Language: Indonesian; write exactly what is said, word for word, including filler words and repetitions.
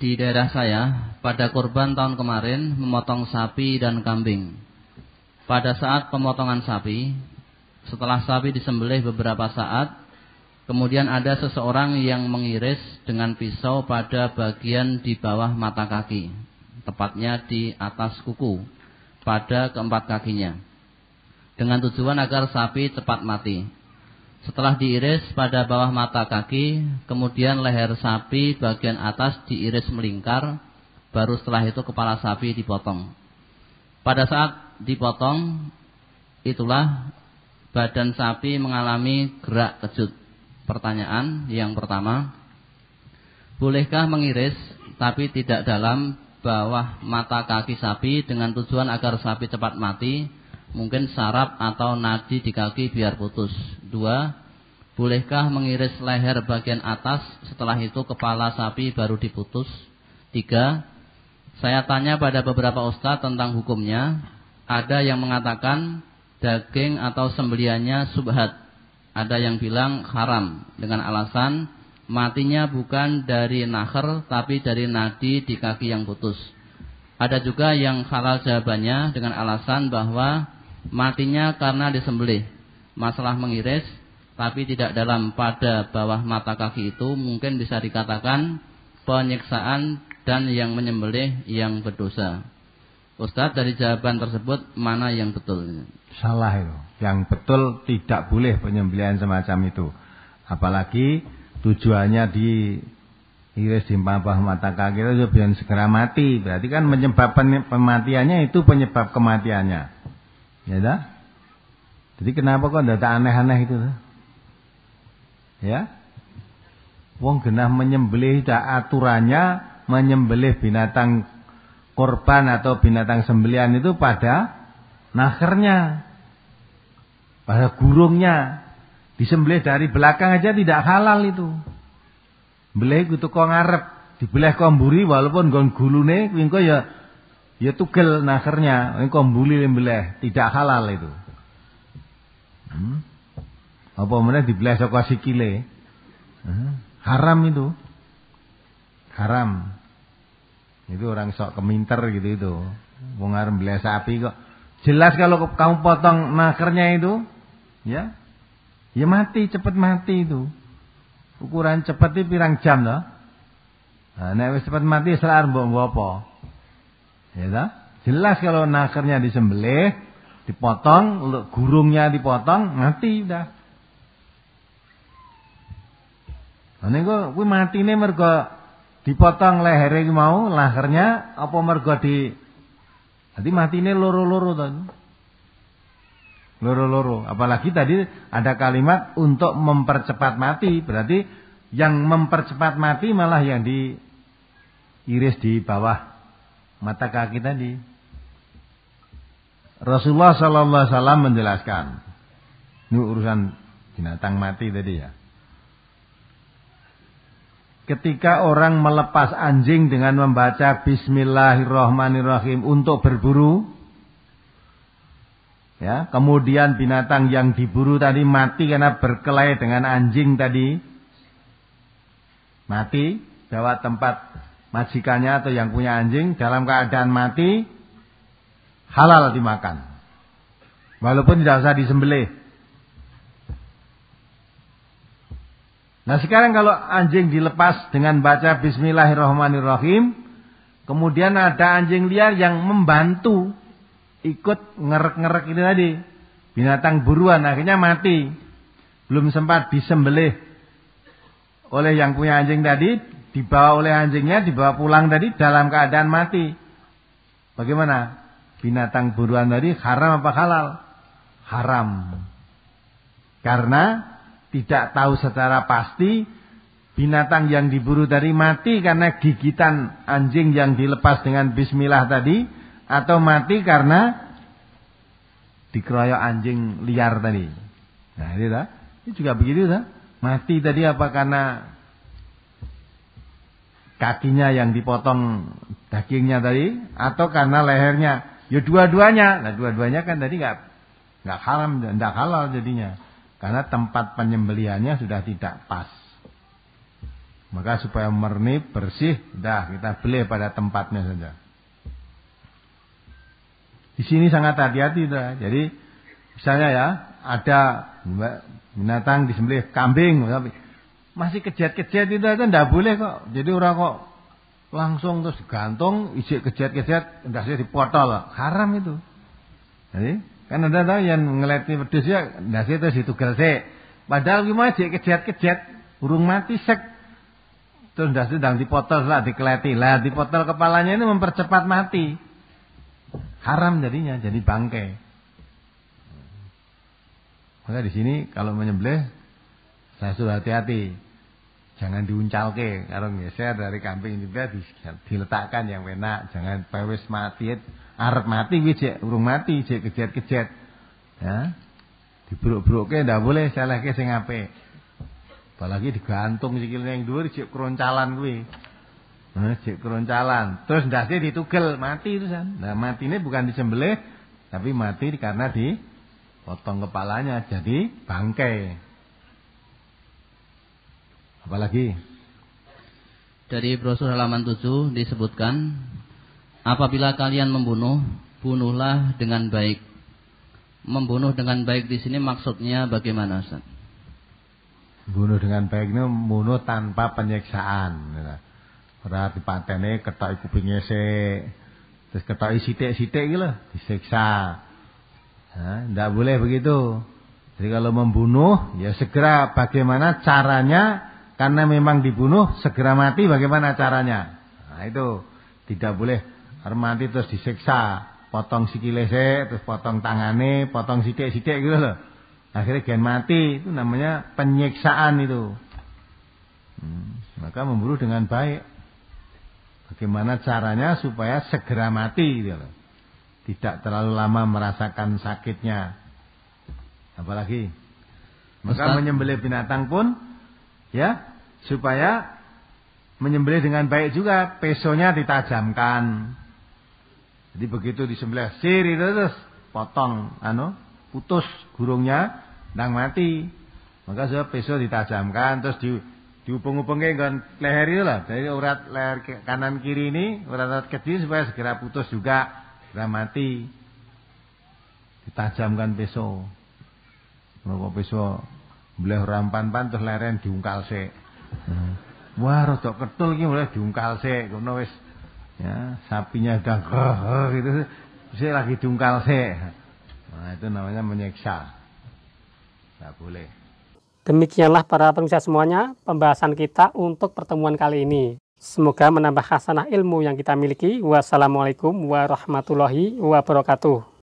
di daerah saya pada kurban tahun kemarin memotong sapi dan kambing. Pada saat pemotongan sapi, setelah sapi disembelih beberapa saat, kemudian ada seseorang yang mengiris dengan pisau pada bagian di bawah mata kaki, tepatnya di atas kuku, pada keempat kakinya, dengan tujuan agar sapi cepat mati. Setelah diiris pada bawah mata kaki, kemudian leher sapi bagian atas diiris melingkar, baru setelah itu kepala sapi dipotong. Pada saat dipotong, itulah badan sapi mengalami gerak kejut. Pertanyaan yang pertama, bolehkah mengiris tapi tidak dalam bawah mata kaki sapi dengan tujuan agar sapi cepat mati? Mungkin saraf atau nadi di kaki biar putus. Dua, bolehkah mengiris leher bagian atas, setelah itu kepala sapi baru diputus? Tiga, saya tanya pada beberapa ustadz tentang hukumnya. Ada yang mengatakan daging atau sembeliannya subhat. Ada yang bilang haram dengan alasan matinya bukan dari nahar tapi dari nadi di kaki yang putus. Ada juga yang halal jawabannya dengan alasan bahwa matinya karena disembelih. Masalah mengiris tapi tidak dalam pada bawah mata kaki itu mungkin bisa dikatakan penyiksaan dan yang menyembelih yang berdosa. Ustaz, dari jawaban tersebut mana yang betul? Salah itu. Yang betul tidak boleh penyembelihan semacam itu. Apalagi tujuannya di iris di bawah mata kaki itu biar segera mati. Berarti kan menyebabkan kematiannya itu penyebab kematiannya. Ya dah. Jadi kenapa kok data aneh-aneh itu? Ya, wong genah menyembelih, dah aturannya menyembelih binatang korban atau binatang sembelian itu pada nakernya, pada gurungnya. Disembelih dari belakang aja tidak halal itu. Beleh ku teko ngarep, dibeleh kok mburi walaupun nggon gulune kuwi engko ya ya tugel nakernya, engko mbuli beleh, tidak halal itu. Hmm. Apa meneh dibelah saka sikile? Hmm. Haram itu. Haram. Itu orang sok keminter gitu itu. Wong arep belah sapi kok. Jelas kalau kamu potong nakernya itu, ya. Ya mati, cepat mati itu. Ukuran cepat itu pirang jam toh. Nah, nek wis cepat mati selar mbok apa? Ya toh? Jelas kalau nakernya disembelih, dipotong, gurungnya dipotong, mati dah. Nah, niku kuwi matine mergo dipotong lehere iki mau, lahirnya apa mergo di dadi matine loro-loro to. Loro-loro, apalagi tadi ada kalimat untuk mempercepat mati, berarti yang mempercepat mati malah yang diiris di bawah mata kaki tadi. Rasulullah sallallahu alaihi wasallam menjelaskan. Ini urusan binatang mati tadi ya. Ketika orang melepas anjing dengan membaca Bismillahirrahmanirrahim untuk berburu, ya, kemudian binatang yang diburu tadi mati karena berkelahi dengan anjing tadi, mati lewat tempat majikannya atau yang punya anjing dalam keadaan mati, halal dimakan walaupun tidak usah disembelih. Nah sekarang kalau anjing dilepas dengan baca Bismillahirrahmanirrahim, kemudian ada anjing liar yang membantu ikut ngerek-ngerek ini tadi, binatang buruan akhirnya mati, belum sempat disembelih oleh yang punya anjing tadi, dibawa oleh anjingnya, dibawa pulang tadi dalam keadaan mati. Bagaimana? Binatang buruan tadi haram apa halal? Haram. Karena tidak tahu secara pasti binatang yang diburu tadi mati karena gigitan anjing yang dilepas dengan bismillah tadi, atau mati karena dikeroyok anjing liar tadi. Nah ini dah, ini juga begitu dah. Mati tadi apa karena kakinya yang dipotong dagingnya tadi, atau karena lehernya? Ya dua-duanya. Nah dua-duanya kan tadi gak, gak haram, gak halal jadinya. Karena tempat penyembelihannya sudah tidak pas. Maka supaya murni, bersih, dah kita beli pada tempatnya saja. Di sini sangat hati-hati. Jadi misalnya ya, ada binatang disembelih kambing, masih kejet-kejet itu kan tidak boleh kok. Jadi orang kok langsung terus digantung, isi kejet-kejet, dasnya dipotol, haram itu. Jadi kan ada tahu yang ngeliti pedes ya, dasnya terus ditugal sih. Padahal gimana sih kejet-kejet, burung mati sek, terus dasnya sedang dipotol lah, dikeleti lah, dipotol kepalanya ini mempercepat mati. Haram jadinya, jadi bangkai. Maka di sini kalau menyembelih saya sudah hati-hati, jangan diuncalke, kalau geser dari kambing juga diletakkan yang enak, jangan pewes mati, arep mati, wijek urung mati, wijek kejet-kejet, ya, dibruk-bruknya tidak boleh, salahnya sing apik, apalagi digantung sikilnya yang dua, wijek keroncalan kuwi. Nah, cek keroncalan, terus ndase ditugel mati itu kan. Nah, matinya bukan disembelih, tapi mati karena dipotong kepalanya jadi bangkai. Apalagi dari brosur halaman tujuh disebutkan, apabila kalian membunuh, bunuhlah dengan baik. Membunuh dengan baik di sini maksudnya bagaimana, Ustaz? Bunuh dengan baik ini membunuh tanpa penyiksaan. Ora dipatene ketoki kupinge sik, terus ketoki sithik-sithik iki lho disiksa. Nah, enggak boleh begitu. Jadi kalau membunuh ya segera bagaimana caranya, karena memang dibunuh segera mati bagaimana caranya. Nah, itu tidak boleh mati terus disiksa, potong sikile sik, terus potong tangane, potong sithik-sithik gitu lho. Akhirnya gen mati, itu namanya penyiksaan itu. Hmm, maka membunuh dengan baik. Bagaimana caranya supaya segera mati gitu loh. Tidak terlalu lama merasakan sakitnya. Apalagi maka Ustaz, menyembelih binatang pun ya supaya menyembelih dengan baik juga, pesonya ditajamkan. Jadi begitu disembelih sir itu terus potong anu putus gurungnya dan mati. Maka supaya peso ditajamkan terus di diupeng-upengke nggon leher itu lah, dari urat leher kanan kiri ini, urat-urat kecil supaya segera putus juga, segera mati. Ditajamkan peso. Kalau peso boleh rampan-pan terus lehernya diungkal sik. Wah, rodok ketul iki boleh diungkal sik, ngono wis. Ya, sapinya udah grrr gitu, terus lagi diungkal sik. Nah, itu namanya menyiksa. Enggak boleh. Demikianlah para pemirsa semuanya pembahasan kita untuk pertemuan kali ini. Semoga menambah khasanah ilmu yang kita miliki. Wassalamualaikum warahmatullahi wabarakatuh.